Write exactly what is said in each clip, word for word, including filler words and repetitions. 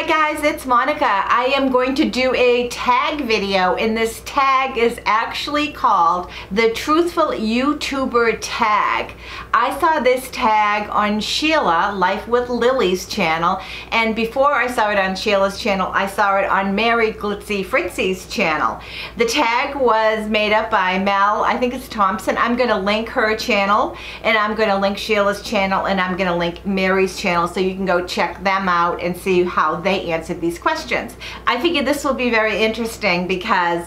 Hi guys, it's Monica. I am going to do a tag video, and this tag is actually called the Truthful YouTuber Tag. I saw this tag on Sheila, Life With Lillie's channel, and before I saw it on Sheila's channel, I saw it on Mary Glitzy Fritzy's channel. The tag was made up by Mel, I think it's Thompson. I'm going to link her channel, and I'm going to link Sheila's channel, and I'm going to link Mary's channel, so you can go check them out and see how they They answered these questions. I figured this will be very interesting because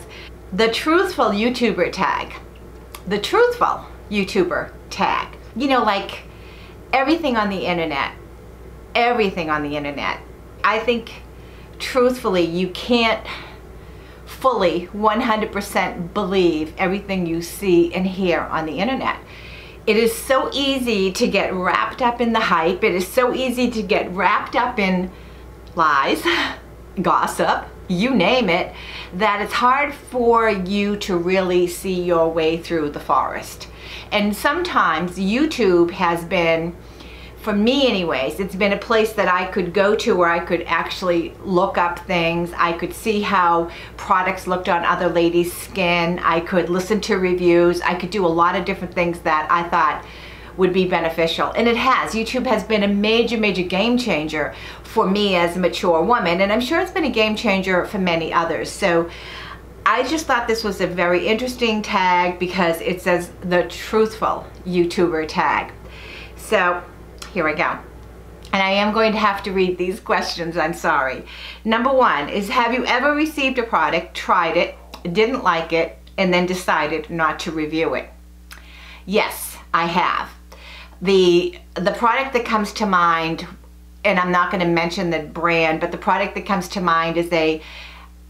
the truthful YouTuber tag, the truthful YouTuber tag, you know, like everything on the internet, everything on the internet. I think truthfully, you can't fully one hundred percent believe everything you see and hear on the internet. It is so easy to get wrapped up in the hype. It is so easy to get wrapped up in lies, gossip, you name it, that it's hard for you to really see your way through the forest. And sometimes YouTube has been, for me anyways, it's been a place that I could go to where I could actually look up things. I could see how products looked on other ladies' skin. I could listen to reviews. I could do a lot of different things that I thought would be beneficial, and it has. YouTube has been a major, major game changer for me as a mature woman, and I'm sure it's been a game changer for many others. So I just thought this was a very interesting tag because it says the truthful YouTuber tag. So here I go. And I am going to have to read these questions, I'm sorry. Number one is, have you ever received a product, tried it, didn't like it, and then decided not to review it? Yes, I have. The the product that comes to mind, and I'm not going to mention the brand, but the product that comes to mind is a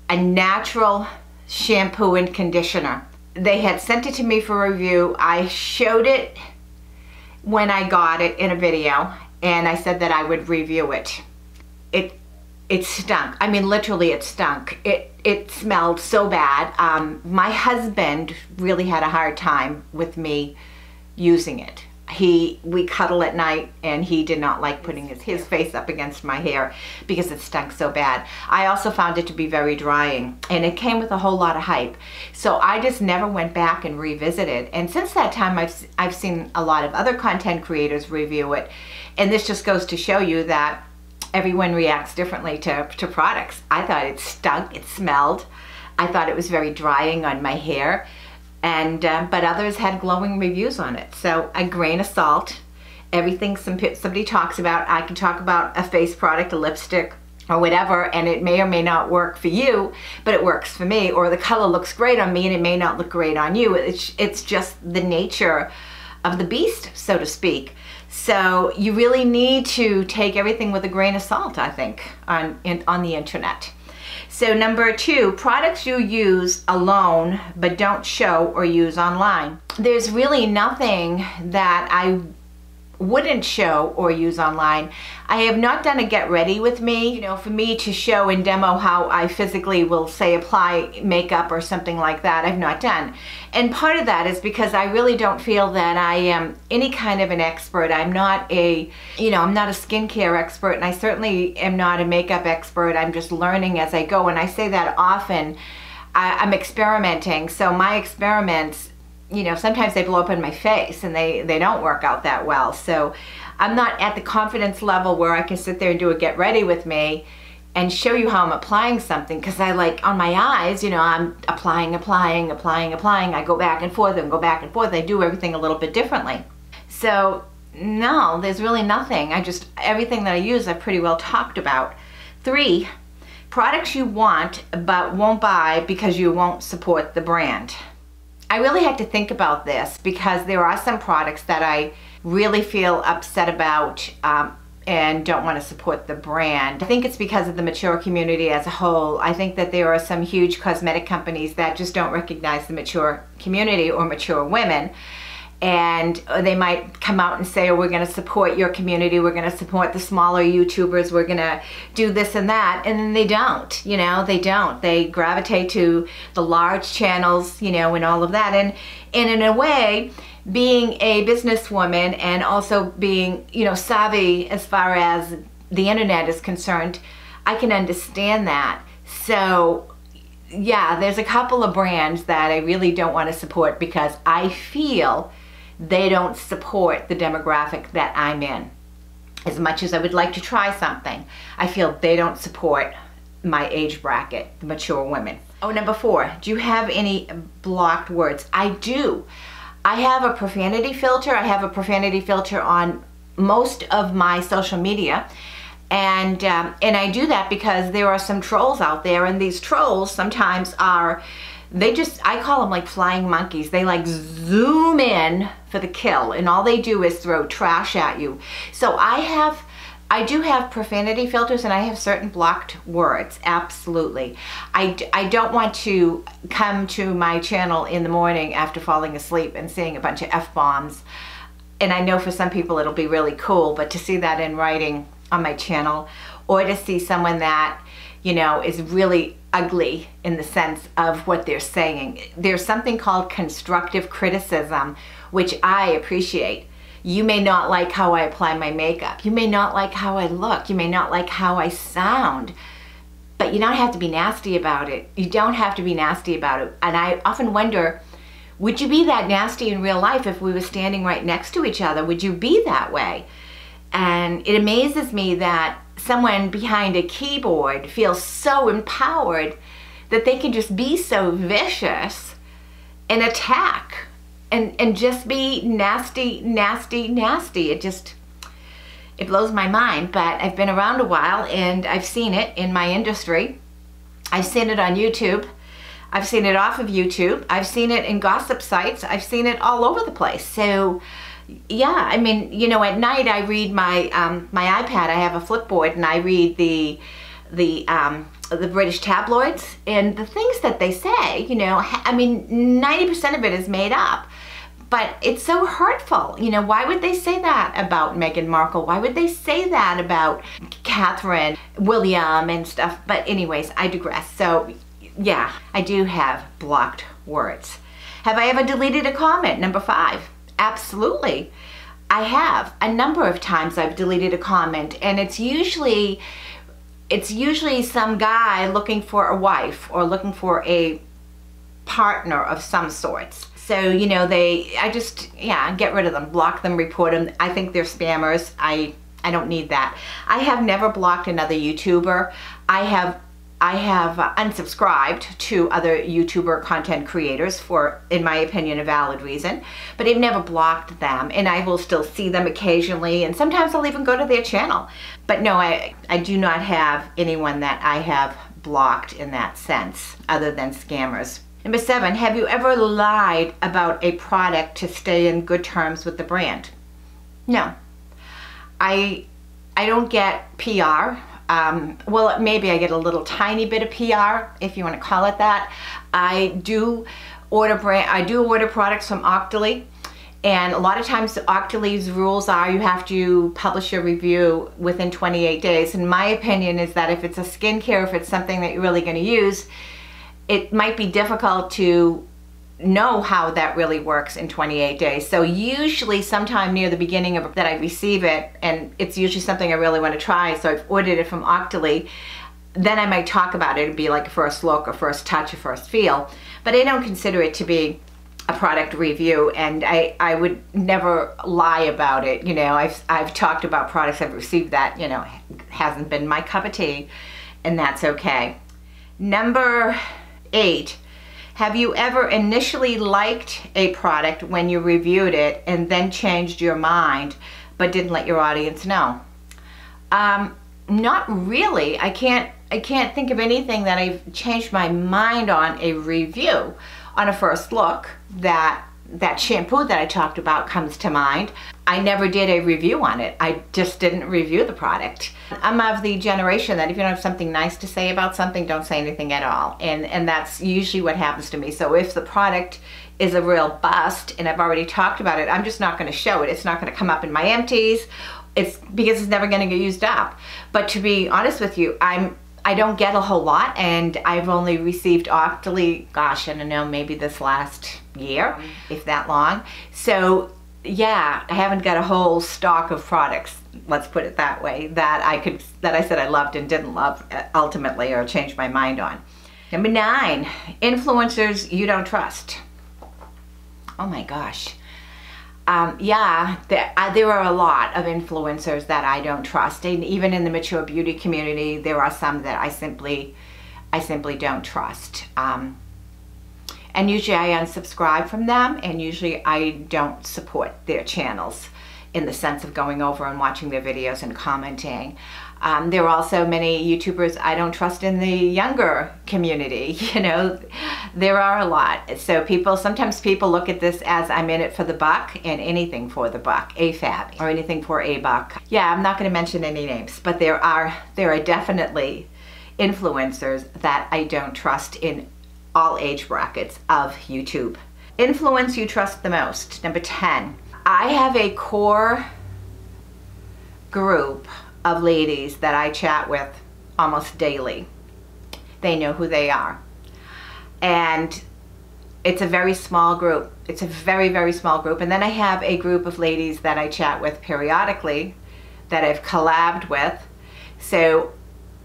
a natural shampoo and conditioner. They had sent it to me for review. I showed it when I got it in a video, and I said that I would review it. It it stunk. I mean, literally it stunk. It it smelled so bad. Um, my husband really had a hard time with me using it. He, we cuddle at night, and he did not like putting his, his face up against my hair because it stunk so bad. I also found it to be very drying, and it came with a whole lot of hype. So I just never went back and revisited. And since that time, I've, I've seen a lot of other content creators review it. And this just goes to show you that everyone reacts differently to, to products. I thought it stunk, it smelled. I thought it was very drying on my hair. And uh, but others had glowing reviews on it. So a grain of salt, everything some, somebody talks about. I can talk about a face product, a lipstick, or whatever, and it may or may not work for you, but it works for me. Or the color looks great on me, and it may not look great on you. It's, it's just the nature of the beast, so to speak. So you really need to take everything with a grain of salt, I think, on, in, on the internet. So number two, products you use alone but don't show or use online. There's really nothing that I wouldn't show or use online. I have not done a get ready with me, you know, for me to show and demo how I physically will, say, apply makeup or something like that. I've not done. And part of that is because I really don't feel that I am any kind of an expert. I'm not a, you know, I'm not a skincare expert, and I certainly am not a makeup expert. I'm just learning as I go, and I say that often. I, I'm experimenting, so my experiments, you know, sometimes they blow up in my face, and they, they don't work out that well. So I'm not at the confidence level where I can sit there and do a get ready with me and show you how I'm applying something, because I, like, on my eyes, you know, I'm applying, applying, applying, applying. I go back and forth and go back and forth. I do everything a little bit differently. So no, there's really nothing. I just, everything that I use, I pretty well talked about. Three, products you want but won't buy because you won't support the brand. I really had to think about this because there are some products that I really feel upset about um, and don't want to support the brand. I think it's because of the mature community as a whole. I think that there are some huge cosmetic companies that just don't recognize the mature community or mature women. And they might come out and say, oh, we're going to support your community, we're going to support the smaller YouTubers, we're going to do this and that, and then they don't, you know, they don't. They gravitate to the large channels, you know, and all of that. And, and in a way, being a businesswoman and also being, you know, savvy as far as the internet is concerned, I can understand that. So yeah, there's a couple of brands that I really don't want to support because I feel they don't support the demographic that I'm in. As much as I would like to try something, I feel they don't support my age bracket, the mature women. Oh, number four, do you have any blocked words? I do. I have a profanity filter. I have a profanity filter on most of my social media. And, um, and I do that because there are some trolls out there, and these trolls sometimes are, they just, I call them like flying monkeys. They like zoom in for the kill, and all they do is throw trash at you. So I have, I do have profanity filters, and I have certain blocked words, absolutely. I, I don't want to come to my channel in the morning after falling asleep and seeing a bunch of F-bombs. And I know for some people it'll be really cool, but to see that in writing on my channel, or to see someone that, you know, is really ugly in the sense of what they're saying. There's something called constructive criticism, which I appreciate. You may not like how I apply my makeup. You may not like how I look. You may not like how I sound, but you don't have to be nasty about it. You don't have to be nasty about it. And I often wonder, would you be that nasty in real life if we were standing right next to each other? Would you be that way? And it amazes me that someone behind a keyboard feels so empowered that they can just be so vicious and attack and, and just be nasty, nasty, nasty. It just, it blows my mind, but I've been around a while and I've seen it in my industry. I've seen it on YouTube. I've seen it off of YouTube. I've seen it in gossip sites. I've seen it all over the place. So yeah, I mean, you know, at night I read my um, my iPad. I have a Flipboard, and I read the the um, the British tabloids, and the things that they say. You know, I mean, ninety percent of it is made up, but it's so hurtful. You know, why would they say that about Meghan Markle? Why would they say that about Catherine William and stuff? But anyways, I digress. So yeah, I do have blocked words. Have I ever deleted a comment? Number five. Absolutely. I have. A number of times I've deleted a comment, and it's usually it's usually some guy looking for a wife or looking for a partner of some sorts. So, you know, they I just yeah, get rid of them, block them, report them. I think they're spammers. I I don't need that. I have never blocked another YouTuber. I have I have unsubscribed to other YouTuber content creators for, in my opinion, a valid reason, but I've never blocked them, and I will still see them occasionally, and sometimes I'll even go to their channel. But no, I, I do not have anyone that I have blocked in that sense, other than scammers. Number seven, have you ever lied about a product to stay in good terms with the brand? No. I, I don't get P R. Um, well, maybe I get a little tiny bit of P R, if you want to call it that. I do order brand, I do order products from Octoly, and a lot of times Octoly's rules are you have to publish your review within twenty-eight days. And my opinion is that if it's a skincare, if it's something that you're really going to use, it might be difficult to know how that really works in twenty-eight days. So usually sometime near the beginning of that I receive it, and it's usually something I really want to try, so I've ordered it from Octoly. Then I might talk about it. It'd be like a first look or first touch or first feel, but I don't consider it to be a product review, and I, I would never lie about it. You know, I've, I've talked about products I've received that, you know, hasn't been my cup of tea, and that's okay. Number eight. Have you ever initially liked a product when you reviewed it and then changed your mind but didn't let your audience know? Um, not really. I can't, I can't think of anything that I've changed my mind on a review. On a first look, that, that shampoo that I talked about comes to mind. I never did a review on it. I just didn't review the product. I'm of the generation that if you don't have something nice to say about something, don't say anything at all. And, and that's usually what happens to me. So if the product is a real bust and I've already talked about it, I'm just not going to show it. It's not going to come up in my empties. It's because it's never going to get used up. But to be honest with you, I'm, I don't get a whole lot, and I've only received Octoly, gosh, I don't know, maybe this last year, if that long. So yeah, I haven't got a whole stock of products, let's put it that way, that I could, that I said I loved and didn't love ultimately or changed my mind on. Number nine, influencers you don't trust. Oh my gosh. Um, yeah, there, uh, there are a lot of influencers that I don't trust, and even in the mature beauty community, there are some that I simply, I simply don't trust. Um, and usually I unsubscribe from them, and usually I don't support their channels in the sense of going over and watching their videos and commenting. Um, there are also many YouTubers I don't trust in the younger community, you know, there are a lot. So people, sometimes people look at this as I'm in it for the buck, and anything for the buck, A F A B, or anything for a buck. Yeah, I'm not going to mention any names, but there are, there are definitely influencers that I don't trust in all age brackets of YouTube. Influence you trust the most. Number ten, I have a core group of ladies that I chat with almost daily. They know who they are. And it's a very small group. It's a very, very small group. And then I have a group of ladies that I chat with periodically that I've collabed with. So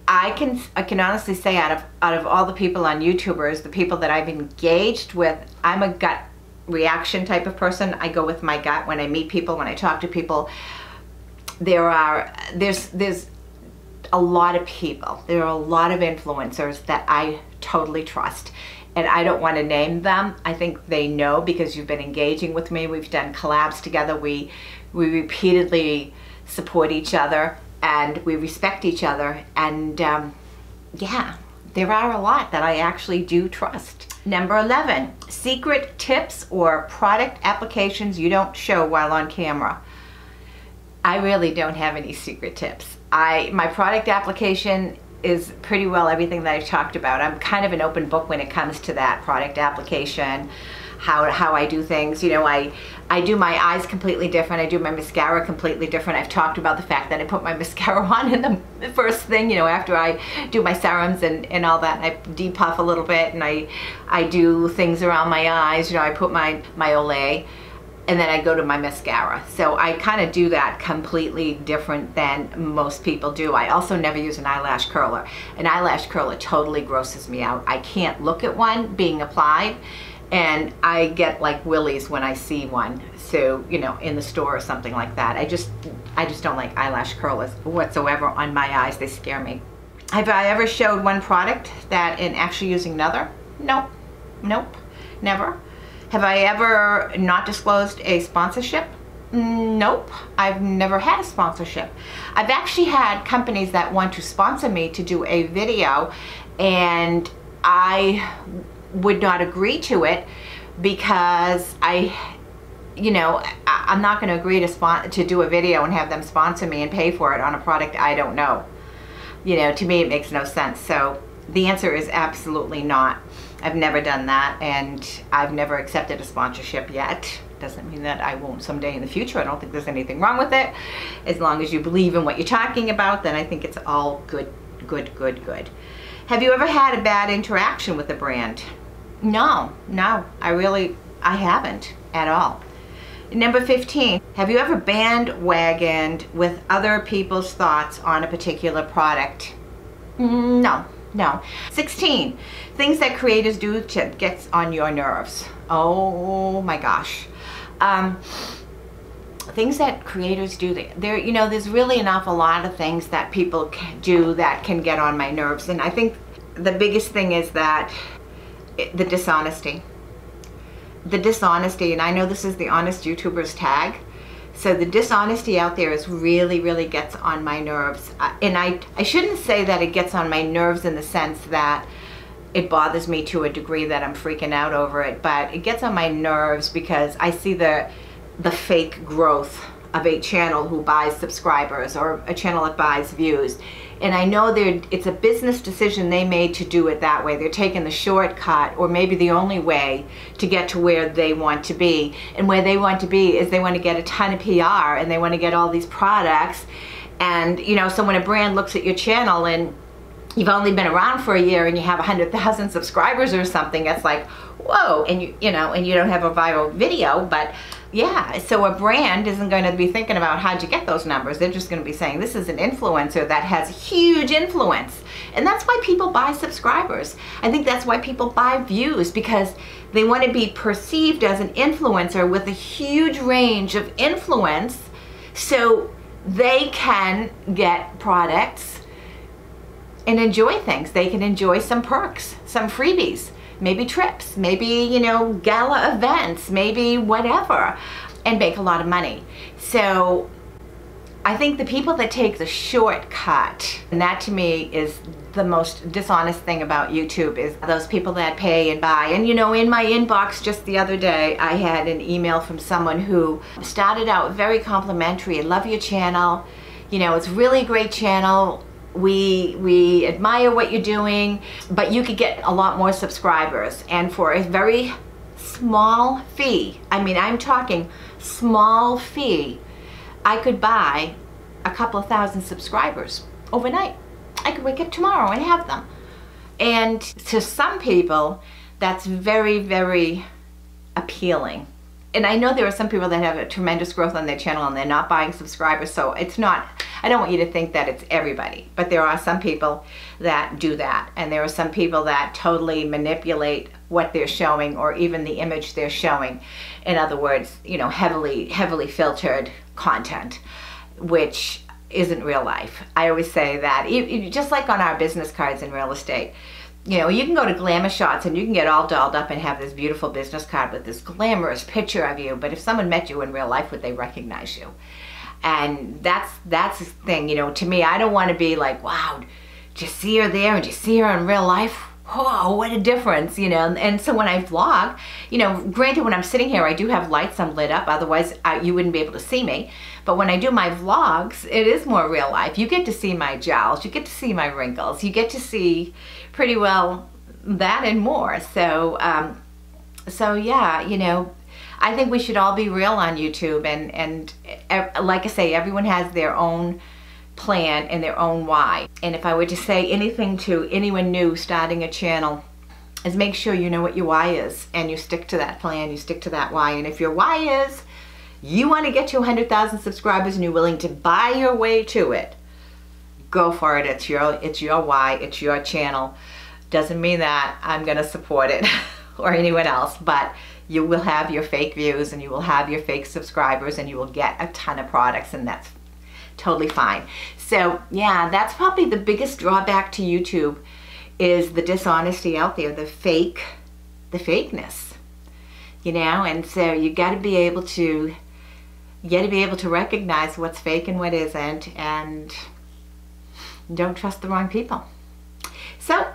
I can, I can honestly say out of, out of all the people on YouTubers, the people that I've engaged with, I'm a gut reaction type of person. I go with my gut when I meet people, when I talk to people. There are, there's, there's a lot of people, there are a lot of influencers that I totally trust, and I don't want to name them. I think they know because you've been engaging with me. We've done collabs together. We, we repeatedly support each other and we respect each other. And um, yeah, there are a lot that I actually do trust. Number eleven, secret tips or product applications you don't show while on camera. I really don't have any secret tips. I, my product application is pretty well everything that I've talked about. I'm kind of an open book when it comes to that product application, how, how I do things. You know, I, I do my eyes completely different. I do my mascara completely different. I've talked about the fact that I put my mascara on in the first thing, you know, after I do my serums and, and all that. And I depuff a little bit, and I, I do things around my eyes. You know, I put my, my Olay, and then I go to my mascara. So I kind of do that completely different than most people do. I also never use an eyelash curler. An eyelash curler totally grosses me out. I can't look at one being applied, and I get like willies when I see one. So, you know, in the store or something like that. I just, I just don't like eyelash curlers whatsoever on my eyes. They scare me. Have I ever showed one product that in actually using another? Nope, nope, never. Have I ever not disclosed a sponsorship? Nope, I've never had a sponsorship. I've actually had companies that want to sponsor me to do a video, and I would not agree to it because I, you know, I'm not going to agree to spon- to do a video and have them sponsor me and pay for it on a product I don't know. You know, to me it makes no sense. So the answer is absolutely not. I've never done that, and I've never accepted a sponsorship yet. Doesn't mean that I won't someday in the future. I don't think there's anything wrong with it. As long as you believe in what you're talking about, then I think it's all good, good, good, good. Have you ever had a bad interaction with a brand? No, no, I really, I haven't at all. Number fifteen, have you ever bandwagoned with other people's thoughts on a particular product? No. No. sixteen, things that creators do to gets on your nerves. Oh my gosh. Um, things that creators do, there, you know, there's really an awful lot of things that people can do that can get on my nerves. And I think the biggest thing is that it, the dishonesty, the dishonesty, and I know this is the honest YouTubers tag. So the dishonesty out there is really, really gets on my nerves. Uh, and I, I shouldn't say that it gets on my nerves in the sense that it bothers me to a degree that I'm freaking out over it, but it gets on my nerves because I see the, the fake growth of a channel who buys subscribers or a channel that buys views. And I know it's a business decision they made to do it that way. They're taking the shortcut, or maybe the only way, to get to where they want to be. And where they want to be is they want to get a ton of P R, and they want to get all these products. And, you know, so when a brand looks at your channel and you've only been around for a year and you have one hundred thousand subscribers or something, it's like, whoa, and you, you know, and you don't have a viral video, but yeah, so a brand isn't going to be thinking about how'd you get those numbers. They're just going to be saying, this is an influencer that has huge influence. And that's why people buy subscribers. I think that's why people buy views, because they want to be perceived as an influencer with a huge range of influence so they can get products and enjoy things. They can enjoy some perks, some freebies, maybe trips, maybe, you know, gala events, maybe whatever, and make a lot of money. So I think the people that take the shortcut, and that to me is the most dishonest thing about YouTube, is those people that pay and buy. And you know, in my inbox just the other day, I had an email from someone who started out very complimentary, I love your channel, you know, it's really a great channel, We, we admire what you're doing, but you could get a lot more subscribers, and for a very small fee, I mean, I'm talking small fee, I could buy a couple of thousand subscribers overnight. I could wake up tomorrow and have them. And to some people, that's very, very appealing. And I know there are some people that have a tremendous growth on their channel and they're not buying subscribers, so it's not, I don't want you to think that it's everybody, but there are some people that do that, and there are some people that totally manipulate what they're showing, or even the image they're showing. In other words, you know, heavily, heavily filtered content, which isn't real life. I always say that, just like on our business cards in real estate, you know, you can go to Glamour Shots and you can get all dolled up and have this beautiful business card with this glamorous picture of you, but if someone met you in real life, would they recognize you? And that's that's the thing, you know, to me, I don't want to be like, wow, did you see her there and did you see her in real life? Oh, what a difference, you know. And so when I vlog, you know, granted, when I'm sitting here, I do have lights, I'm lit up, otherwise I, you wouldn't be able to see me. But when I do my vlogs, it is more real life. You get to see my jowls, you get to see my wrinkles, you get to see pretty well that and more. So, um, so yeah, you know, I think we should all be real on YouTube, and, and e- like I say, everyone has their own plan and their own why. And if I were to say anything to anyone new starting a channel, is make sure you know what your why is and you stick to that plan, you stick to that why. And if your why is you want to get to one hundred thousand subscribers and you're willing to buy your way to it, go for it. It's your, it's your why, it's your channel. Doesn't mean that I'm gonna support it or anyone else, but you will have your fake views and you will have your fake subscribers and you will get a ton of products, and that's totally fine. So yeah, that's probably the biggest drawback to YouTube, is the dishonesty out there, the fake, the fakeness, you know. And so you got to be able to, you got to be able to recognize what's fake and what isn't, and don't trust the wrong people. So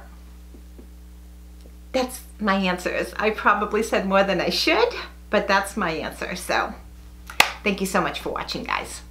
that's my answers. I probably said more than I should, but that's my answer. So thank you so much for watching, guys.